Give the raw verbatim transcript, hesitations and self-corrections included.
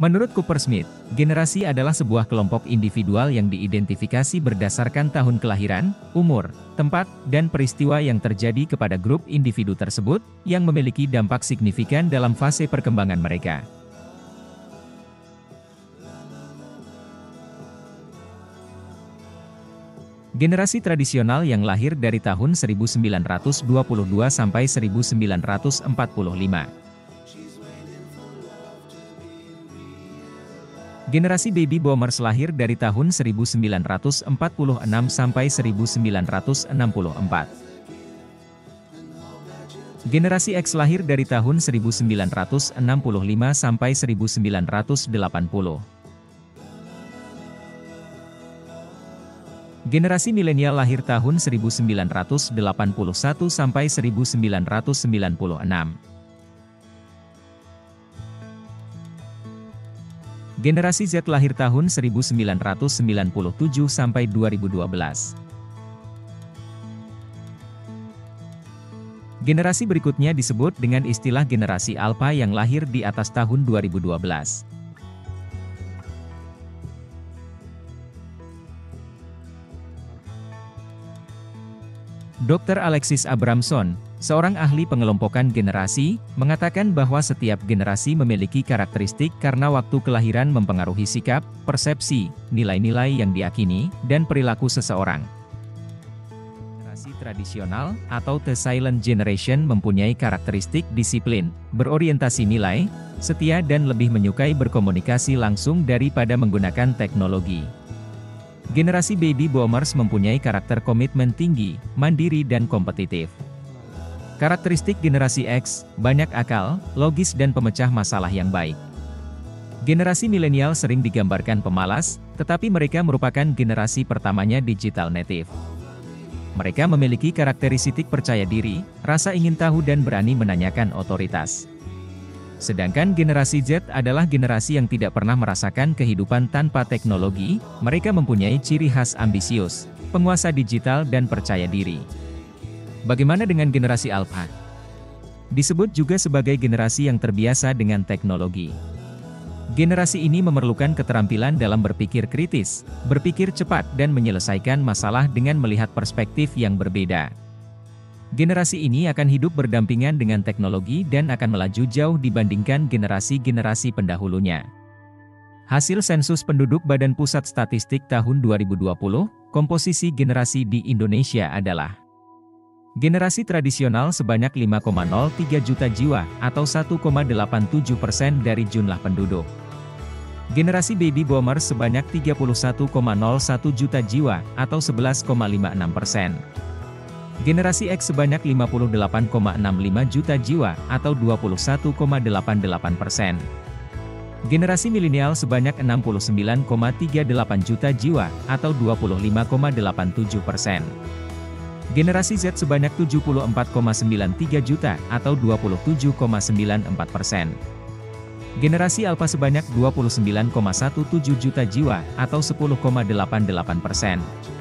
Menurut Cooper Smith, generasi adalah sebuah kelompok individual yang diidentifikasi berdasarkan tahun kelahiran, umur, tempat, dan peristiwa yang terjadi kepada grup individu tersebut, yang memiliki dampak signifikan dalam fase perkembangan mereka. Generasi tradisional yang lahir dari tahun seribu sembilan ratus dua puluh dua sampai seribu sembilan ratus empat puluh lima. Generasi Baby Boomers lahir dari tahun seribu sembilan ratus empat puluh enam sampai seribu sembilan ratus enam puluh empat. Generasi X lahir dari tahun seribu sembilan ratus enam puluh lima sampai seribu sembilan ratus delapan puluh. Generasi milenial lahir tahun seribu sembilan ratus delapan puluh satu sampai seribu sembilan ratus sembilan puluh enam. Generasi Z lahir tahun seribu sembilan ratus sembilan puluh tujuh sampai dua ribu dua belas. Generasi berikutnya disebut dengan istilah generasi Alpha yang lahir di atas tahun dua ribu dua belas. dokter Alexis Abramson, seorang ahli pengelompokan generasi, mengatakan bahwa setiap generasi memiliki karakteristik karena waktu kelahiran mempengaruhi sikap, persepsi, nilai-nilai yang diyakini, dan perilaku seseorang. Generasi tradisional atau The Silent Generation mempunyai karakteristik disiplin, berorientasi nilai, setia dan lebih menyukai berkomunikasi langsung daripada menggunakan teknologi. Generasi Baby Boomers mempunyai karakter komitmen tinggi, mandiri dan kompetitif. Karakteristik generasi X, banyak akal, logis dan pemecah masalah yang baik. Generasi milenial sering digambarkan pemalas, tetapi mereka merupakan generasi pertamanya digital native. Mereka memiliki karakteristik percaya diri, rasa ingin tahu dan berani menanyakan otoritas. Sedangkan generasi Z adalah generasi yang tidak pernah merasakan kehidupan tanpa teknologi, mereka mempunyai ciri khas ambisius, penguasa digital dan percaya diri. Bagaimana dengan generasi Alpha? Disebut juga sebagai generasi yang terbiasa dengan teknologi. Generasi ini memerlukan keterampilan dalam berpikir kritis, berpikir cepat dan menyelesaikan masalah dengan melihat perspektif yang berbeda. Generasi ini akan hidup berdampingan dengan teknologi dan akan melaju jauh dibandingkan generasi-generasi pendahulunya. Hasil sensus penduduk Badan Pusat Statistik tahun dua ribu dua puluh, komposisi generasi di Indonesia adalah: generasi tradisional sebanyak lima koma nol tiga juta jiwa atau satu koma delapan tujuh persen dari jumlah penduduk. Generasi Baby Boomers sebanyak tiga puluh satu koma nol satu juta jiwa atau sebelas koma lima enam persen. Generasi X sebanyak lima puluh delapan koma enam lima juta jiwa atau dua puluh satu koma delapan delapan persen. Generasi milenial sebanyak enam puluh sembilan koma tiga delapan juta jiwa atau dua puluh lima koma delapan tujuh persen. Generasi Z sebanyak tujuh puluh empat koma sembilan tiga juta atau dua puluh tujuh koma sembilan empat persen. Generasi Alpha sebanyak dua puluh sembilan koma satu tujuh juta jiwa atau sepuluh koma delapan delapan persen.